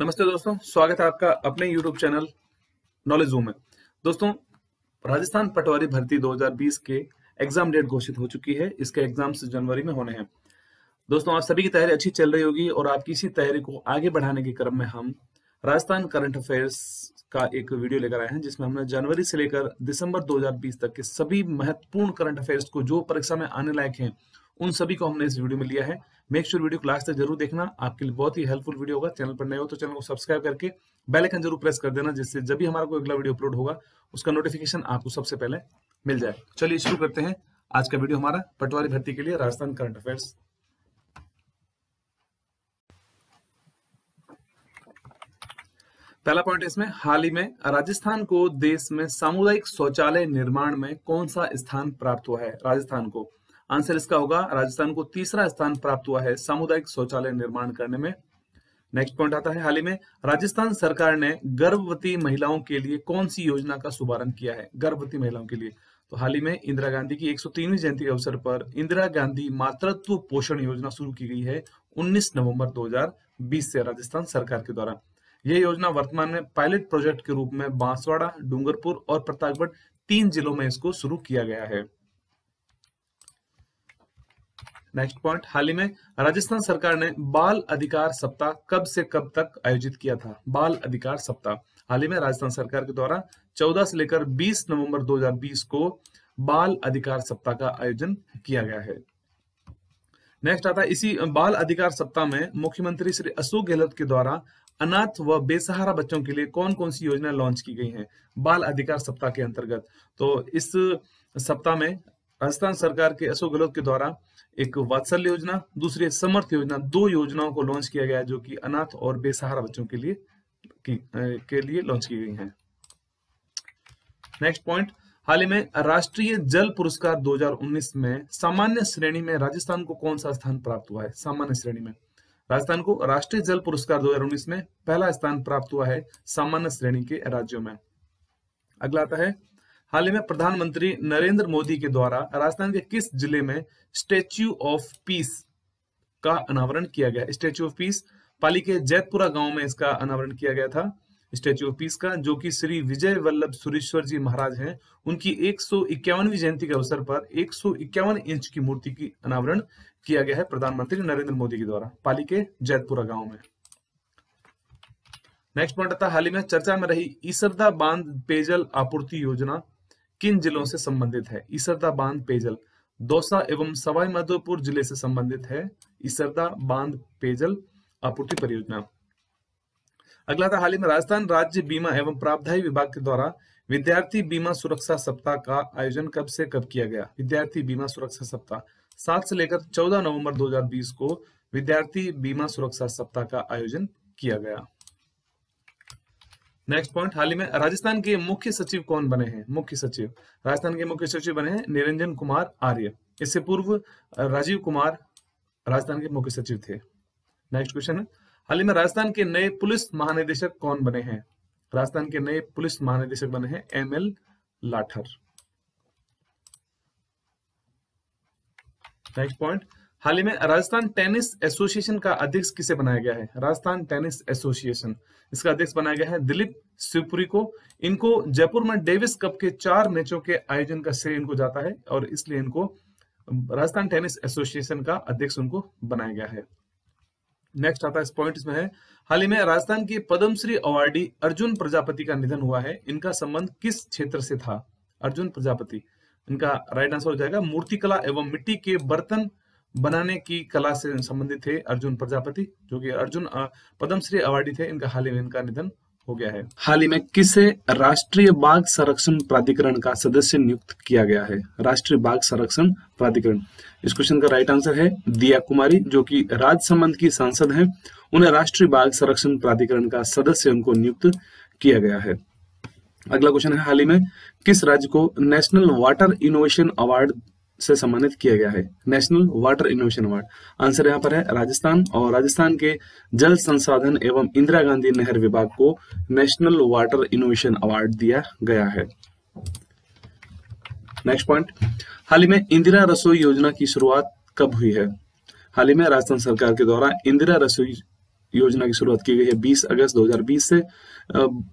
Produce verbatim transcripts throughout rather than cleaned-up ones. नमस्ते दोस्तों, स्वागत है आपका अपने यूट्यूब चैनल नॉलेज ज़ूम में। दोस्तों, राजस्थान पटवारी भर्ती दो हज़ार बीस के एग्जाम डेट घोषित हो चुकी है। इसके एग्जाम्स जनवरी में होने हैं। दोस्तों, आप सभी की तैयारी अच्छी चल रही होगी और आपकी इसी तैयारी को आगे बढ़ाने के क्रम में हम राजस्थान करंट अफेयर्स का एक वीडियो लेकर आए हैं, जिसमें हमने जनवरी से लेकर दिसंबर दो हज़ार बीस तक के सभी महत्वपूर्ण करंट अफेयर्स को जो परीक्षा में आने लायक हैं उन सभी को हमने इस वीडियो में लिया है। मेक श्योर वीडियो को लास्ट तक जरूर देखना, आपके लिए बहुत ही हेल्पफुल वीडियो होगा। चैनल पर नए हो तो चैनल को सब्सक्राइब करके बेल आइकन जरूर प्रेस कर देना, जिससे जब भी हमारा कोई अगला वीडियो अपलोड होगा उसका नोटिफिकेशन आपको सबसे पहले मिल जाए। चलिए शुरू करते हैं आज का वीडियो हमारा पटवारी भर्ती के लिए राजस्थान करंट अफेयर्स। पहला पॉइंट इसमें, हाल ही में राजस्थान को देश में सामुदायिक शौचालय निर्माण में कौन सा स्थान प्राप्त हुआ है? राजस्थान को, आंसर इसका होगा राजस्थान को तीसरा स्थान प्राप्त हुआ है सामुदायिक शौचालय निर्माण करने में। नेक्स्ट पॉइंट आता है, हाल ही में राजस्थान सरकार ने गर्भवती महिलाओं के लिए कौन सी योजना का शुभारंभ किया है? गर्भवती महिलाओं के लिए तो हाल ही में इंदिरा गांधी की एक सौ तीसवीं जयंती के अवसर पर इंदिरा गांधी मातृत्व पोषण योजना शुरू की गई है उन्नीस नवंबर दो हज़ार बीस से राजस्थान सरकार के द्वारा। यह योजना वर्तमान में पायलट प्रोजेक्ट के रूप में बांसवाड़ा, डूंगरपुर और प्रतापगढ़ तीन जिलों में इसको शुरू किया गया है। नेक्स्ट पॉइंट, हाल ही में राजस्थान सरकार ने बाल अधिकार सप्ताह कब से कब तक आयोजित किया था? बाल अधिकार सप्ताह हाल ही में राजस्थान सरकार के द्वारा चौदह से लेकर बीस नवंबर दो हज़ार बीस को बाल अधिकार सप्ताह का आयोजन किया गया है। नेक्स्ट आता है, इसी बाल अधिकार सप्ताह में मुख्यमंत्री श्री अशोक गहलोत के द्वारा अनाथ व बेसहारा बच्चों के लिए कौन कौन सी योजना लॉन्च की गई है बाल अधिकार सप्ताह के अंतर्गत? तो इस सप्ताह में राजस्थान सरकार के अशोक गहलोत के द्वारा एक वात्सल्य योजना, दूसरी समर्थ योजना, दो योजनाओं को लॉन्च किया गया है जो कि अनाथ और बेसहारा बच्चों के लिए की, के लिए लॉन्च की गई है। नेक्स्ट पॉइंट, हाल ही में राष्ट्रीय जल पुरस्कार दो हज़ार उन्नीस में सामान्य श्रेणी में राजस्थान को कौन सा स्थान प्राप्त हुआ है? सामान्य श्रेणी में राजस्थान को राष्ट्रीय जल पुरस्कार दो हज़ार उन्नीस में पहला स्थान प्राप्त हुआ है सामान्य श्रेणी के राज्यों में। अगला आता है, हाल ही में प्रधानमंत्री नरेंद्र मोदी के द्वारा राजस्थान के किस जिले में स्टैच्यू ऑफ पीस का अनावरण किया गया? स्टैच्यू ऑफ पीस पाली के जैतपुरा गांव में इसका अनावरण किया गया था। स्टैच्यू ऑफ पीस का, जो कि श्री विजय वल्लभ सुरीश्वर जी महाराज हैं, उनकी एक सौ इक्यावनवीं जयंती के अवसर पर एक सौ इक्यावन इंच की मूर्ति की अनावरण किया गया है प्रधानमंत्री नरेंद्र मोदी के द्वारा पाली के जैतपुरा गाँव में। नेक्स्ट पॉइंट आता है, हाल ही में चर्चा में रही इसरदा बांध पेयजल आपूर्ति योजना किन जिलों से संबंधित है? इसरदा बांध पेयजल दौसा एवं सवाई माधोपुर जिले से संबंधित है। इसरदा बांध पेयजल आपूर्ति परियोजना। अगला था, हाल ही में राजस्थान राज्य बीमा एवं प्रावधायी विभाग के द्वारा विद्यार्थी बीमा सुरक्षा सप्ताह का आयोजन कब से कब किया गया? विद्यार्थी बीमा सुरक्षा सप्ताह सात से लेकर चौदह नवम्बर दो हजार बीस को विद्यार्थी बीमा सुरक्षा सप्ताह का आयोजन किया गया। नेक्स्ट पॉइंट, हाल ही में राजस्थान के मुख्य सचिव कौन बने हैं? मुख्य सचिव राजस्थान के मुख्य सचिव बने हैं निरंजन कुमार आर्य। इससे पूर्व राजीव कुमार राजस्थान के मुख्य सचिव थे। नेक्स्ट क्वेश्चन है, हाल ही में राजस्थान के नए पुलिस महानिदेशक कौन बने हैं? राजस्थान के नए पुलिस महानिदेशक बने हैं M L Lathar. Next point, हाल ही में राजस्थान टेनिस एसोसिएशन का अध्यक्ष किसे बनाया गया है? राजस्थान टेनिस एसोसिएशन, इसका अध्यक्ष बनाया गया है दिलीप सुपुरी को। इनको जयपुर में डेविस कप के चार मैचों के आयोजन का श्रेय इनको जाता है और इसलिए इनको राजस्थान टेनिस एसोसिएशन का अध्यक्ष उनको बनाया गया है। नेक्स्ट आता है, इस पॉइंट इसमें है, हाल ही में राजस्थान के पद्मश्री अवार्डी अर्जुन प्रजापति का निधन हुआ है। इनका संबंध किस क्षेत्र से था? अर्जुन प्रजापति, इनका राइट आंसर हो जाएगा मूर्तिकला एवं मिट्टी के बर्तन बनाने की कला से संबंधित थे अर्जुन प्रजापति, जो कि अर्जुन पद्मश्री अवार्डी थे। इनका हाल ही में इनका निधन हो गया है। हाल ही में किसे राष्ट्रीय बाघ संरक्षण प्राधिकरण का सदस्य नियुक्त किया गया है? राष्ट्रीय बाघ संरक्षण प्राधिकरण, इस क्वेश्चन का राइट आंसर है दिया कुमारी, जो कि राजसमंद की सांसद हैं। उन्हें राष्ट्रीय बाघ संरक्षण प्राधिकरण का सदस्य उनको नियुक्त किया गया है। अगला क्वेश्चन है, हाल ही में किस राज्य को नेशनल वाटर इनोवेशन अवार्ड से सम्मानित किया गया है? National water innovation award, answer यहाँ पर है राजस्थान, और राजस्थान के जल संसाधन एवं इंदिरा गांधी नहर विभाग को नेशनल वाटर इनोवेशन अवार्ड दिया गया है। नेक्स्ट पॉइंट, हाल ही में इंदिरा रसोई योजना की शुरुआत कब हुई है? हाल ही में राजस्थान सरकार के द्वारा इंदिरा रसोई योजना की शुरुआत की गई है बीस अगस्त दो हज़ार बीस से।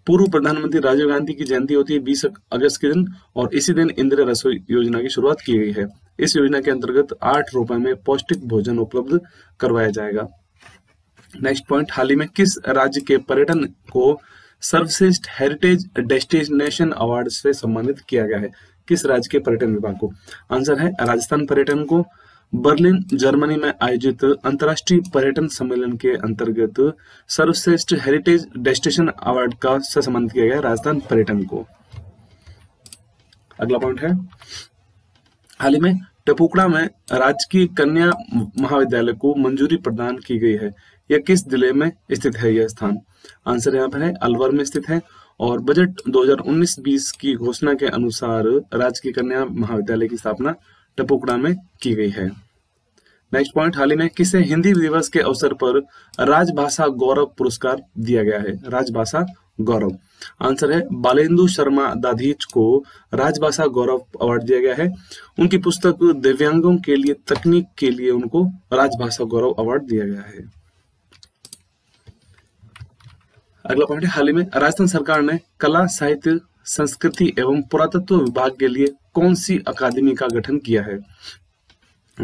पूर्व प्रधानमंत्री राजीव गांधी की जयंती होती है बीस अगस्त के दिन और इसी दिन इंदिरा रसोई योजना की शुरुआत की गई है। इस योजना के अंतर्गत आठ रुपए में पौष्टिक भोजन उपलब्ध करवाया जाएगा। नेक्स्ट पॉइंट, हाल ही में किस राज्य के पर्यटन को सर्वश्रेष्ठ हेरिटेज डेस्टिनेशन अवार्ड से सम्मानित किया गया है? किस राज्य के पर्यटन विभाग को? आंसर है राजस्थान पर्यटन को। बर्लिन जर्मनी में आयोजित अंतर्राष्ट्रीय पर्यटन सम्मेलन के अंतर्गत सर्वश्रेष्ठ हेरिटेज डेस्टिनेशन अवार्ड का से सम्मानित किया गया है राजस्थान पर्यटन को। अगला पॉइंट है, हाल ही में टपुकड़ा में राजकीय कन्या महाविद्यालय को मंजूरी प्रदान की गई है। यह किस जिले में स्थित है यह स्थान? आंसर यहाँ पर है अलवर में स्थित है। और बजट दो हज़ार उन्नीस बीस की घोषणा के अनुसार राजकीय कन्या महाविद्यालय की स्थापना टपुकड़ा में की गई है। नेक्स्ट पॉइंट, हाल ही में किसे हिंदी दिवस के अवसर पर राजभाषा गौरव पुरस्कार दिया गया है? राजभाषा गौरव। आंसर है बालेंदु शर्मा दाधीच को राजभाषा गौरव अवार्ड दिया गया है। उनकी पुस्तक दिव्यांगों के लिए तकनीक के लिए उनको राजभाषा गौरव अवार्ड दिया गया है। अगला पॉइंट है, हाल ही में राजस्थान सरकार ने कला साहित्य संस्कृति एवं पुरातत्व विभाग के लिए कौन सी अकादमी का गठन किया है?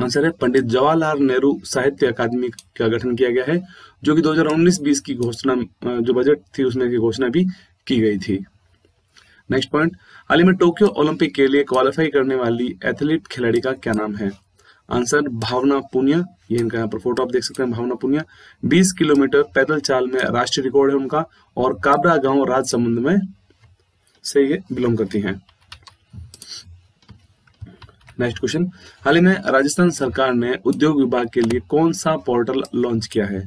आंसर है पंडित जवाहरलाल नेहरू साहित्य अकादमी का गठन किया गया है, जो कि दो हज़ार उन्नीस बीस की घोषणा जो बजट थी उसमें की घोषणा भी की गई थी। नेक्स्ट पॉइंट, हाल ही में टोक्यो ओलंपिक के लिए क्वालिफाई करने वाली एथलीट खिलाड़ी का क्या नाम है? आंसर भावना पुनिया। ये इनका यहाँ पर फोटो आप देख सकते हैं, भावना पुनिया। बीस किलोमीटर पैदल चाल में राष्ट्रीय रिकॉर्ड है उनका और काबरा गांव राजसमंद में से ये बिलोंग करती हैं। नेक्स्ट क्वेश्चन, हाल ही में राजस्थान सरकार ने उद्योग विभाग के लिए कौन सा पोर्टल लॉन्च किया है?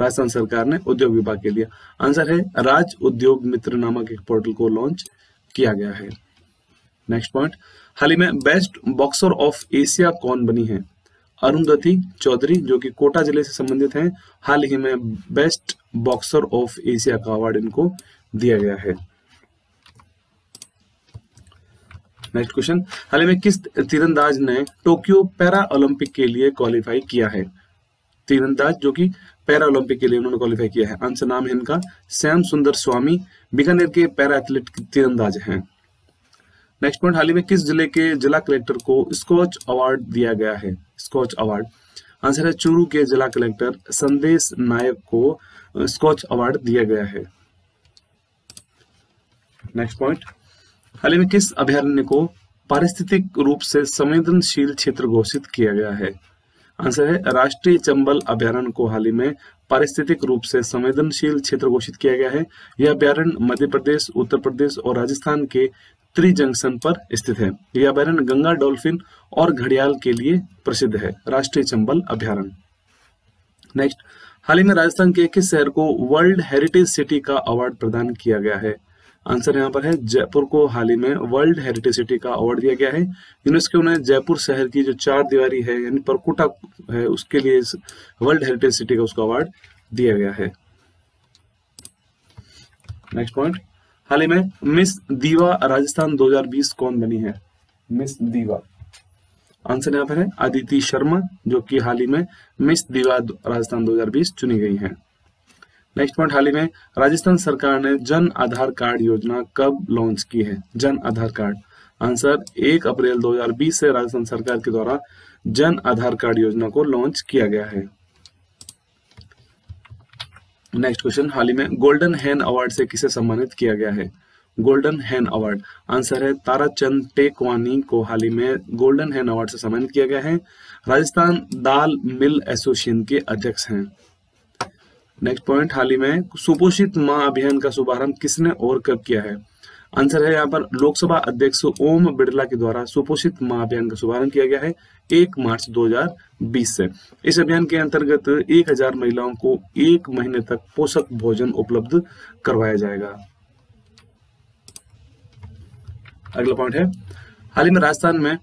राजस्थान सरकार ने उद्योग विभाग के लिए आंसर है राज उद्योग मित्र नामक एक पोर्टल को लॉन्च किया गया है। नेक्स्ट पॉइंट, हाल ही में बेस्ट बॉक्सर ऑफ एशिया कौन बनी है? अरुंधति चौधरी, जो कि कोटा जिले से संबंधित हैं। हाल ही में बेस्ट बॉक्सर ऑफ एशिया का अवार्ड इनको दिया गया है। नेक्स्ट क्वेश्चन, हाल ही में किस तीरंदाज ने टोक्यो पैरा ओलंपिक के लिए क्वालिफाई किया है? तीरंदाज जो कि पैरा ओलंपिक के लिए उन्होंने क्वालिफाई किया है। आंसर नाम है इनका श्याम सुंदर स्वामी, बीकानेर के पैरा एथलीट तीरंदाज हैं। नेक्स्ट पॉइंट, हाल ही में किस जिले के जिला कलेक्टर को स्कॉच अवार्ड दिया गया है? Scotch award. आंसर है चूरू के जिला कलेक्टर संदेश नायक को स्कॉच अवार्ड दिया गया है। नेक्स्ट पॉइंट, हाल ही में किस अभ्यारण्य को पारिस्थितिक रूप से संवेदनशील क्षेत्र घोषित किया गया है? आंसर है राष्ट्रीय चंबल अभ्यारण्य को हाल ही में पारिस्थितिक रूप से संवेदनशील क्षेत्र घोषित किया गया है। यह अभ्यारण्य मध्य प्रदेश, उत्तर प्रदेश और राजस्थान के त्रि जंक्शन पर स्थित है। यह अभ्यारण्य गंगा डॉल्फिन और घड़ियाल के लिए प्रसिद्ध है। राष्ट्रीय चंबल अभ्यारण्य। नेक्स्ट, हाल ही में राजस्थान के किस शहर को वर्ल्ड हेरिटेज सिटी का अवार्ड प्रदान किया गया है? आंसर यहाँ पर है जयपुर को हाल ही में वर्ल्ड हेरिटेज सिटी का अवार्ड दिया गया है। यूनेस्को ने जयपुर शहर की जो चार दीवारी है यानी परकुटा है उसके लिए इस वर्ल्ड हेरिटेज सिटी का उसका अवार्ड दिया गया है। नेक्स्ट पॉइंट, हाल ही में मिस दीवा राजस्थान दो हज़ार बीस कौन बनी है? मिस दीवा। आंसर यहाँ पर है अदिति शर्मा, जो कि हाल ही में मिस दीवा राजस्थान दो हज़ार बीस चुनी गई हैं। नेक्स्ट पॉइंट, हाल ही में राजस्थान सरकार ने जन आधार कार्ड योजना कब लॉन्च की है? जन आधार कार्ड। आंसर एक अप्रैल दो हज़ार बीस से राजस्थान सरकार के द्वारा जन आधार कार्ड योजना को लॉन्च किया गया है। नेक्स्ट क्वेश्चन, हाल ही में गोल्डन हैन अवार्ड से किसे सम्मानित किया गया है? गोल्डन हैन अवार्ड। आंसर है ताराचंद टेकवानी को हाल ही में गोल्डन हैन अवार्ड से सम्मानित किया गया है। राजस्थान दाल मिल एसोसिएशन के अध्यक्ष हैं। नेक्स्ट पॉइंट, हाल ही में सुपोषित माँ अभियान का शुभारंभ किसने और कब किया है? आंसर है यहाँ पर लोकसभा अध्यक्ष ओम बिड़ला के द्वारा सुपोषित माँ अभियान का शुभारंभ किया गया है एक मार्च दो हज़ार बीस से। इस अभियान के अंतर्गत एक हज़ार महिलाओं को एक महीने तक पोषक भोजन उपलब्ध करवाया जाएगा। अगला पॉइंट है, हाल ही में राजस्थान में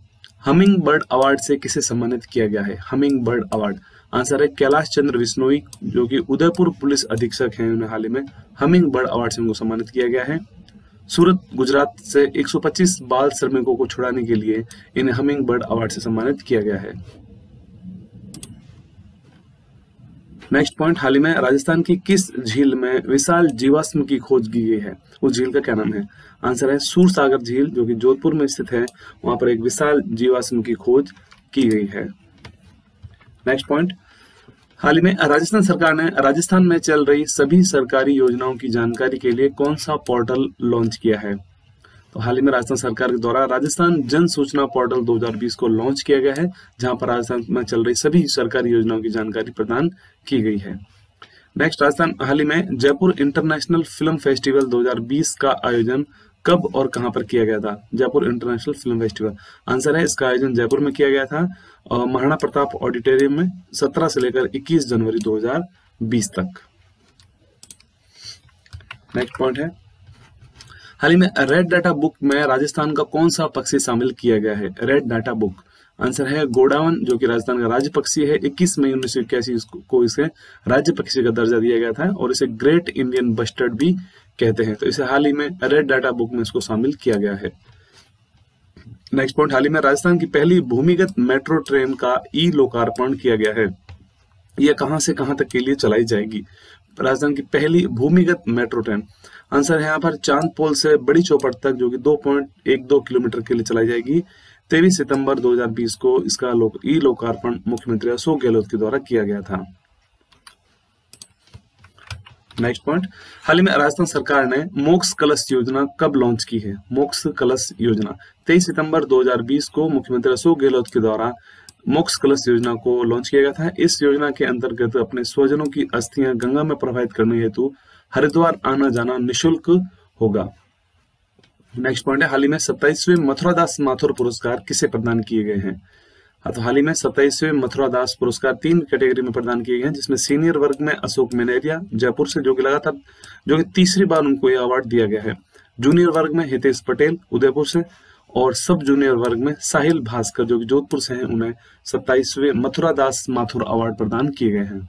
हमिंग बर्ड अवार्ड से किसे सम्मानित किया गया है? Humming bird award. आंसर है कैलाश चंद्र विश्नोई, जो कि उदयपुर पुलिस अधीक्षक हैं। उन्हें हाल ही में हमिंग बर्ड अवार्ड से उनको सम्मानित किया गया है। सूरत गुजरात से एक सौ पच्चीस बाल श्रमिकों को छुड़ाने के लिए इन्हें हमिंग बर्ड अवार्ड से सम्मानित किया गया है। नेक्स्ट पॉइंट, हाल ही में राजस्थान की किस झील में विशाल जीवाश्म की खोज की गई है? उस झील का क्या नाम है? आंसर है सूरसागर झील, जो कि जोधपुर में स्थित है। वहां पर एक विशाल जीवाश्म की खोज की गई है। नेक्स्ट पॉइंट, हाल ही में राजस्थान सरकार ने राजस्थान में चल रही सभी सरकारी योजनाओं की जानकारी के लिए कौन सा पोर्टल लॉन्च किया है? तो हाल ही में राजस्थान सरकार के द्वारा राजस्थान जन सूचना पोर्टल दो हज़ार बीस को लॉन्च किया गया है, जहां पर राजस्थान में चल रही सभी सरकारी योजनाओं की जानकारी प्रदान की गई है। नेक्स्ट, राजस्थान हाल ही में जयपुर इंटरनेशनल फिल्म फेस्टिवल दो हज़ार बीस का आयोजन कब और कहां पर किया गया था? Jaipur international film festival, answer है इसका आयोजन जयपुर में किया गया था, महाराणा प्रताप ऑडिटोरियम में सत्रह से लेकर इक्कीस जनवरी दो हज़ार बीस तक। नेक्स्ट पॉइंट है, हाल ही में रेड डाटा बुक में राजस्थान का कौन सा पक्षी शामिल किया गया है? रेड डाटा बुक, आंसर है गोडावन, जो कि राजस्थान का राज्य पक्षी है। इक्कीस मई उन्नीस सौ इक्यासी को इसे राज्य पक्षी का दर्जा दिया गया था और इसे ग्रेट इंडियन बस्टर्ड भी कहते हैं। तो इसे हाल ही में रेड डाटा बुक में इसको शामिल किया गया है। नेक्स्ट पॉइंट, हाल ही में राजस्थान की पहली भूमिगत मेट्रो ट्रेन का ई लोकार्पण किया गया है। यह कहां से कहां तक के लिए चलाई जाएगी? राजस्थान की पहली भूमिगत मेट्रो ट्रेन, आंसर है यहाँ पर चांदपोल से बड़ी चौपड़ तक, जो कि दो पॉइंट एक दो किलोमीटर के लिए चलाई जाएगी। तेईस सितंबर दो हज़ार बीस को इसका लोक ई लोकार्पण मुख्यमंत्री अशोक गहलोत के द्वारा किया गया था। नेक्स्ट पॉइंट, हाल ही में राजस्थान सरकार ने मोक्ष कलश योजना कब लॉन्च की है? मोक्ष कलश योजना तेईस सितंबर दो हज़ार बीस को मुख्यमंत्री अशोक गहलोत के द्वारा मोक्ष कलश योजना को लॉन्च किया गया था। इस योजना के अंतर्गत अपने स्वजनों की अस्थियां गंगा में प्रवाहित करने हेतु हरिद्वार आना जाना निशुल्क होगा। नेक्स्ट पॉइंट है, हाल ही में सत्ताईसवें मथुरादास माथुर पुरस्कार किसे प्रदान किए गए हैं? तो हाल ही में सत्ताईसवें मथुरादास पुरस्कार तीन कैटेगरी में प्रदान किए गए हैं, जिसमें सीनियर वर्ग में अशोक मेनेरिया जयपुर से, जो कि लगातार जो कि तीसरी बार उनको यह अवार्ड दिया गया है। जूनियर वर्ग में हितेश पटेल उदयपुर से और सब जूनियर वर्ग में साहिल भास्कर, जो कि जोधपुर से हैं, उन्हें सत्ताईसवें मथुरादास माथुर अवार्ड प्रदान किए गए हैं।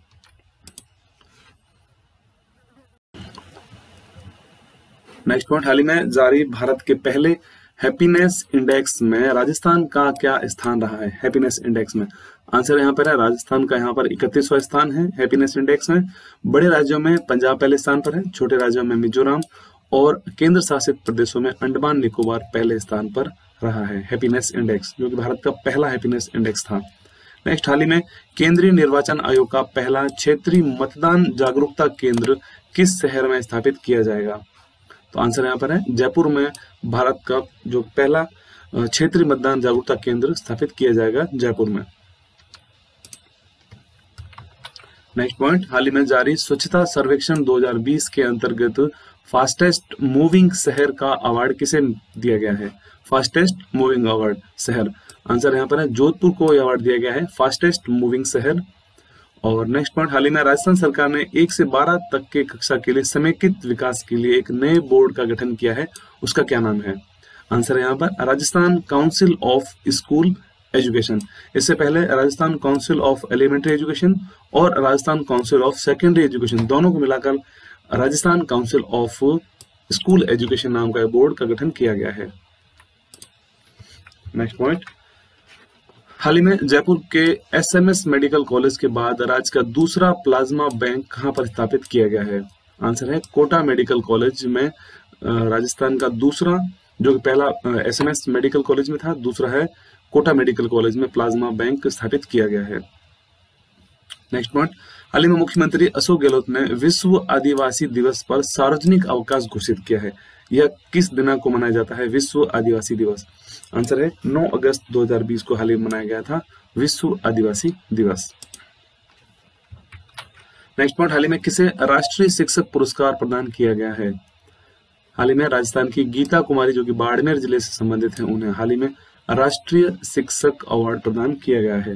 नेक्स्ट पॉइंट, हाल ही में जारी भारत के पहले हैप्पीनेस इंडेक्स में राजस्थान का क्या स्थान रहा है? हैप्पीनेस इंडेक्स में आंसर यहाँ पर है राजस्थान का यहाँ पर इकतीसवां स्थान है। हैप्पीनेस इंडेक्स में बड़े राज्यों में पंजाब पहले स्थान पर है, छोटे राज्यों में मिजोरम और केंद्र शासित प्रदेशों में अंडमान निकोबार पहले स्थान पर रहा है। हैप्पीनेस इंडेक्स जो कि भारत का पहला हैप्पीनेस इंडेक्स था। नेक्स्ट, हाल ही में केंद्रीय निर्वाचन आयोग का पहला क्षेत्रीय मतदान जागरूकता केंद्र किस शहर में स्थापित किया जाएगा? तो आंसर यहाँ पर है जयपुर में भारत का जो पहला क्षेत्रीय मतदान जागरूकता केंद्र स्थापित किया जाएगा जयपुर में। नेक्स्ट पॉइंट, हाल ही में जारी स्वच्छता सर्वेक्षण दो हज़ार बीस के अंतर्गत फास्टेस्ट मूविंग शहर का अवार्ड किसे दिया गया है? फास्टेस्ट मूविंग अवार्ड शहर, आंसर यहाँ पर है जोधपुर को यह अवार्ड दिया गया है फास्टेस्ट मूविंग शहर। और नेक्स्ट पॉइंट, हाल ही में राजस्थान सरकार ने एक से बारह तक के कक्षा के लिए समेकित विकास के लिए एक नए बोर्ड का गठन किया है, उसका क्या नाम है? आंसर यहाँ पर Rajasthan council of school education. इससे पहले Rajasthan council of elementary education और Rajasthan council of secondary education, दोनों को मिलाकर Rajasthan council of school education नाम का बोर्ड का गठन किया गया है। नेक्स्ट पॉइंट, हाल ही में जयपुर के एसएमएस मेडिकल कॉलेज के बाद राज्य का दूसरा प्लाज्मा बैंक कहां पर स्थापित किया गया है? आंसर है कोटा मेडिकल कॉलेज में राजस्थान का दूसरा, जो कि पहला एसएमएस मेडिकल कॉलेज में था, दूसरा है कोटा मेडिकल कॉलेज में प्लाज्मा बैंक स्थापित किया गया है। नेक्स्ट पॉइंट, हाल ही में मुख्यमंत्री अशोक गहलोत ने विश्व आदिवासी दिवस पर सार्वजनिक अवकाश घोषित किया है। यह किस दिनांक को मनाया जाता है विश्व आदिवासी दिवस? आंसर है नौ अगस्त दो हज़ार बीस को हाल ही में मनाया गया था विश्व आदिवासी दिवस। नेक्स्ट पॉइंट, हाल ही में किसे राष्ट्रीय शिक्षक पुरस्कार प्रदान किया गया है? हाल ही में राजस्थान की गीता कुमारी, जो कि बाड़मेर जिले से संबंधित है, उन्हें हाल ही में राष्ट्रीय शिक्षक अवार्ड प्रदान किया गया है।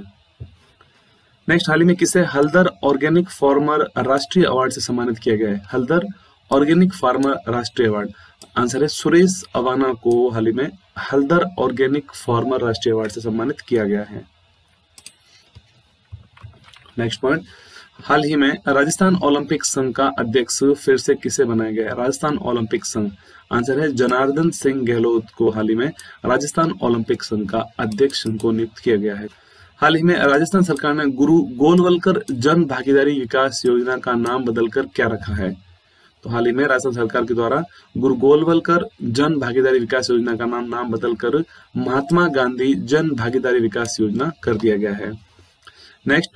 नेक्स्ट, हाल ही में किसे हल्दर ऑर्गेनिक फार्मर राष्ट्रीय अवार्ड से सम्मानित किया गया है? हल्दर ऑर्गेनिक फार्मर राष्ट्रीय अवार्ड, आंसर है सुरेश अवाना को हाल ही में हल्दर ऑर्गेनिक फार्मर राष्ट्रीय अवार्ड से सम्मानित किया गया है। नेक्स्ट पॉइंट, हाल ही में राजस्थान ओलंपिक संघ का अध्यक्ष फिर से किसे बनाया गया है? राजस्थान ओलंपिक संघ, आंसर है जनार्दन सिंह गहलोत को हाल ही में राजस्थान ओलंपिक संघ का अध्यक्ष उनको नियुक्त किया गया है। हाल ही में राजस्थान सरकार ने गुरु गोलवलकर जन भागीदारी विकास योजना का नाम बदलकर क्या रखा है? तो हाल ही में राजस्थान सरकार के द्वारा गुरु गोलवलकर जन भागीदारी विकास योजना का नाम नाम बदलकर महात्मा गांधी जन भागीदारी विकास योजना कर दिया गया है। नेक्स्ट,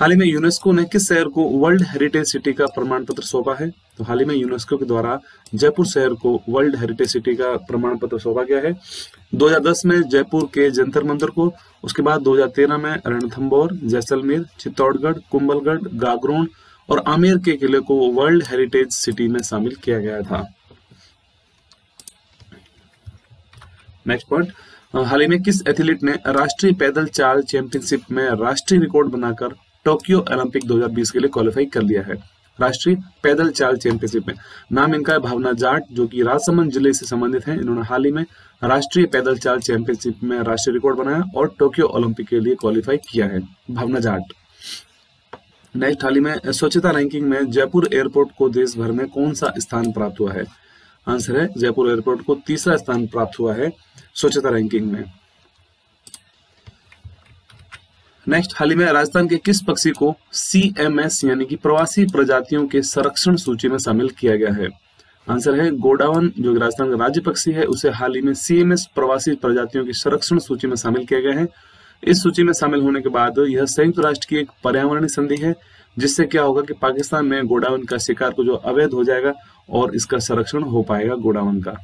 हाल ही में यूनेस्को ने किस शहर को वर्ल्ड हेरिटेज सिटी का प्रमाण पत्र सौंपा है? तो हाल ही में यूनेस्को के द्वारा जयपुर शहर को वर्ल्ड हेरिटेज सिटी का प्रमाण पत्र सौंपा गया है। दो हज़ार दस में जयपुर के जंतर मंदिर को, उसके बाद दो हज़ार तेरह में रणथंबोर, जैसलमेर, चित्तौड़गढ़, कुंभलगढ़, गागरोन और आमेर के किले को वर्ल्ड हेरिटेज सिटी में शामिल किया गया था। नेक्स्ट पॉइंट, हाल ही में किस एथलीट ने राष्ट्रीय पैदल चाल चैंपियनशिप में राष्ट्रीय रिकॉर्ड बनाकर टोक्यो ओलंपिक दो हज़ार बीस के लिए क्वालिफाई कर लिया है? राष्ट्रीय पैदल चाल चैंपियनशिप में नाम इनका है भावना जाट, जो कि राजसमंद जिले से संबंधित हैं। इन्होंने हाल ही में राष्ट्रीय पैदल चाल चैंपियनशिप में राष्ट्रीय रिकॉर्ड बनाया और टोक्यो ओलंपिक के लिए क्वालिफाई किया है, भावना जाट। नेक्स्ट, हाल ही में स्वच्छता रैंकिंग में जयपुर एयरपोर्ट को देश भर में कौन सा स्थान प्राप्त हुआ है? आंसर है जयपुर एयरपोर्ट को तीसरा स्थान प्राप्त हुआ है स्वच्छता रैंकिंग में। नेक्स्ट, हाल ही में राजस्थान के किस पक्षी को सी एम एस यानी कि प्रवासी प्रजातियों के संरक्षण सूची में शामिल किया गया है? आंसर है गोडावन, जो राजस्थान का राज्य पक्षी है, उसे हाल ही में सी एम एस प्रवासी प्रजातियों की संरक्षण सूची में शामिल किया गया है। इस सूची में शामिल होने के बाद यह संयुक्त राष्ट्र की एक पर्यावरणीय संधि है, जिससे क्या होगा कि पाकिस्तान में गोडावन का शिकार को जो अवैध हो जाएगा और इसका संरक्षण हो पाएगा गोडावन का।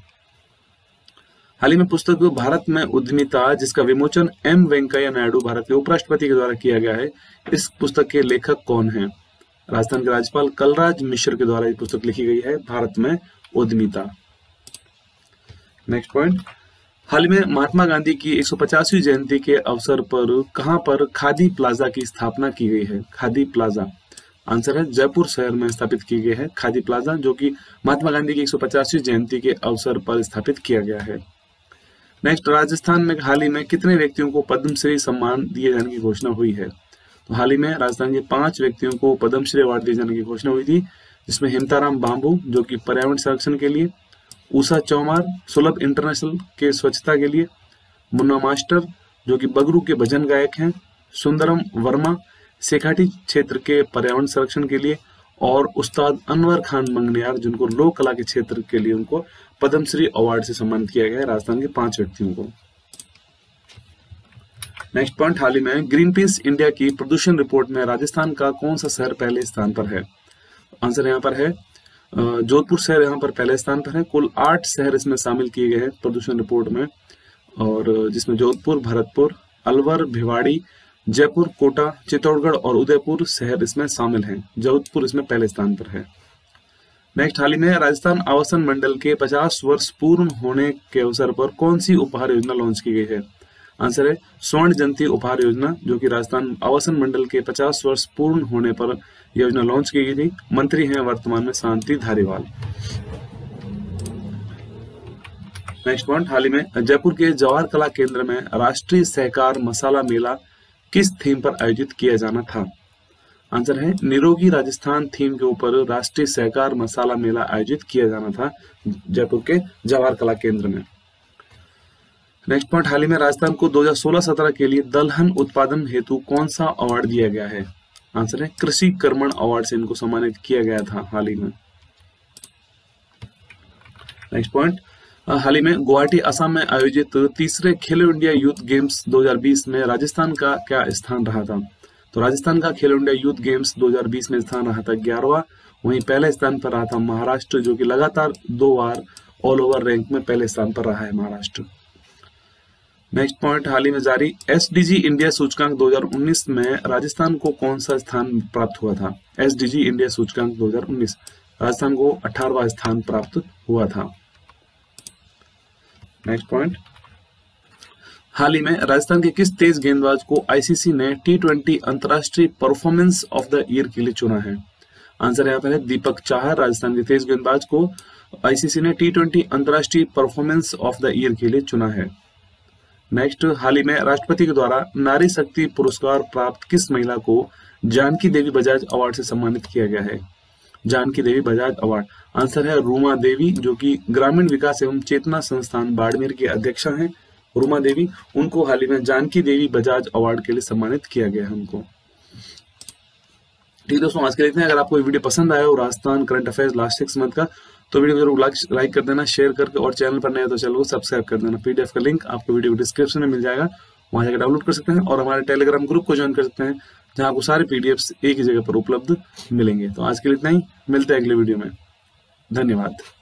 हाल ही में पुस्तक भारत में उद्यमिता, जिसका विमोचन एम वेंकैया नायडू भारत के उपराष्ट्रपति के द्वारा किया गया है, इस पुस्तक के लेखक कौन हैं? राजस्थान के राज्यपाल कलराज मिश्र के द्वारा ये पुस्तक लिखी गई है, भारत में उद्यमिता। नेक्स्ट पॉइंट, हाल ही में महात्मा गांधी की एक सौ पचासवीं जयंती के अवसर पर कहाँ पर खादी प्लाजा की स्थापना की गई है? खादी प्लाजा, आंसर है जयपुर शहर में स्थापित की गई है खादी प्लाजा, जो कि महात्मा गांधी की एक सौ पचासवीं जयंती के अवसर पर स्थापित किया गया है। नेक्स्ट, राजस्थान में हाल ही में कितने व्यक्तियों को पद्मश्री सम्मान दिए जाने की घोषणा हुई है? तो हाल ही में राजस्थान के पांच व्यक्तियों को पद्मश्री अवार्ड दिए जाने की घोषणा हुई थी, जिसमें हेमताराम बांबू, जो कि पर्यावरण संरक्षण के लिए, उषा चौमार, सुलभ इंटरनेशनल के स्वच्छता के लिए, मुन्ना मास्टर, जो कि बगरू के भजन गायक हैं, सुंदरम वर्मा, सेखाटी क्षेत्र के पर्यावरण संरक्षण के लिए, और उस्ताद अनवर खान मंगनियार, जिनको लोक कला के क्षेत्र के लिए उनको पद्मश्री अवार्ड से सम्मानित किया गया है, राजस्थान के पांच व्यक्तियों को। नेक्स्ट पॉइंट, हाल ही में ग्रीन पीस इंडिया की प्रदूषण रिपोर्ट में राजस्थान का कौन सा शहर पहले स्थान पर है? आंसर यहाँ पर है जोधपुर शहर, यहाँ पर पहले स्थान पर है। कुल आठ शहर इसमें शामिल किए गए हैं प्रदूषण रिपोर्ट में, और जिसमें जोधपुर, भरतपुर, अलवर, भिवाड़ी, जयपुर, कोटा, चित्तौड़गढ़ और उदयपुर शहर इसमें शामिल हैं। जोधपुर इसमें पहले स्थान पर है। नेक्स्ट, हाल ही में राजस्थान आवासन मंडल के पचास वर्ष पूर्ण होने के अवसर पर कौन सी उपहार योजना लॉन्च की गई है? आंसर है स्वर्ण जयंती उपहार योजना, जो कि राजस्थान आवासन मंडल के पचास वर्ष पूर्ण होने पर योजना लॉन्च की गई थी। मंत्री हैं वर्तमान में शांति धारीवाल। नेक्स्ट पॉइंट, हाल ही में जयपुर के जवाहर कला केंद्र में राष्ट्रीय सहकार मसाला मेला किस थीम पर आयोजित किया जाना था? आंसर है निरोगी राजस्थान थीम के ऊपर राष्ट्रीय सहकार मसाला मेला आयोजित किया जाना था जयपुर के जवाहर कला केंद्र में। नेक्स्ट पॉइंट, हाल ही में राजस्थान को दो हज़ार सोलह सत्रह के लिए दलहन उत्पादन हेतु कौन सा अवार्ड दिया गया है? आंसर है कृषि कर्मण अवार्ड से इनको सम्मानित किया गया था हाल ही में। नेक्स्ट पॉइंट, हाल ही में गुवाहाटी असम में आयोजित तीसरे खेलो इंडिया यूथ गेम्स दो हज़ार बीस में राजस्थान का क्या स्थान रहा था? तो राजस्थान का खेलो इंडिया यूथ गेम्स दो हज़ार बीस में स्थान रहा था ग्यारहवां। वहीं पहले स्थान पर रहा था महाराष्ट्र, जो कि लगातार दो बार ऑल ओवर रैंक में पहले स्थान पर रहा है महाराष्ट्र। नेक्स्ट पॉइंट, हाल ही में जारी एस डी जी इंडिया सूचकांक दो हज़ार उन्नीस में राजस्थान को कौन सा स्थान प्राप्त हुआ था? एस डी जी इंडिया सूचकांक दो हज़ार उन्नीस राजस्थान को अठारहवां स्थान प्राप्त हुआ था। नेक्स्ट पॉइंट, हाल ही में राजस्थान के किस तेज गेंदबाज को आईसीसी ने टी ट्वेंटी अंतरराष्ट्रीय परफॉर्मेंस ऑफ द ईयर के लिए चुना है? आंसर यहाँ पर है दीपक चाहर। राजस्थान के तेज गेंदबाज को आईसीसी ने टी ट्वेंटी अंतरराष्ट्रीय परफॉर्मेंस ऑफ द ईयर के लिए चुना है। नेक्स्ट, हाल ही में राष्ट्रपति के द्वारा नारी शक्ति पुरस्कार प्राप्त किस महिला को जानकी देवी बजाज अवार्ड से सम्मानित किया गया है? जानकी देवी बजाज अवार्ड, आंसर है रूमा देवी, जो कि ग्रामीण विकास एवं चेतना संस्थान बाड़मेर की अध्यक्ष हैं। रुमा देवी, उनको हाल ही में जानकी देवी बजाज अवार्ड के लिए सम्मानित किया गया है उनको। ठीक है दोस्तों, आज के देखते हैं। अगर आपको वीडियो पसंद आया हो Rajasthan current affairs last six month का, तो वीडियो को जरूर लाइक कर देना, शेयर करके, और चैनल पर नए हो तो चैनल को सब्सक्राइब कर देना। पीडीएफ का लिंक आपको वीडियो को डिस्क्रिप्शन में मिल जाएगा, वहां जाकर डाउनलोड कर सकते हैं, और हमारे टेलीग्राम ग्रुप को ज्वाइन कर सकते हैं जहां आपको सारे पीडीएफ्स एक ही जगह पर उपलब्ध मिलेंगे। तो आज के लिए इतना ही, मिलते हैं अगले वीडियो में, धन्यवाद।